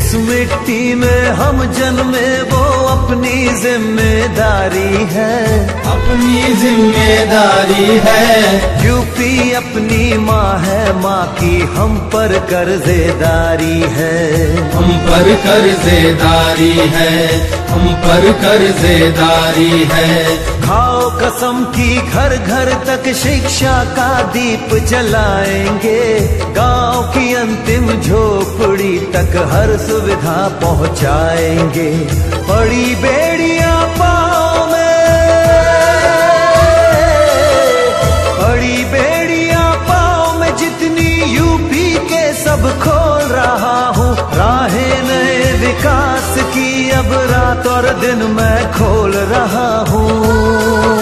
जिस मिट्टी में हम जन्मे वो अपनी जिम्मेदारी है, अपनी जिम्मेदारी है। यूपी अपनी माँ है, माँ की हम पर कर्जेदारी है, हम पर कर्जेदारी है, हम पर कर्जेदारी है। खाओ कसम की घर घर तक शिक्षा का दीप जलाएंगे, गांव की अंतिम झोपड़ी तक हर सुविधा पहुंचाएंगे। पड़ी बेड़ियां पाँव में, पड़ी बेड़ियां पाँव में जितनी यूपी के सब खोल रहा हूँ। राहें नए विकास की अब रात और दिन मैं खोल रहा हूँ।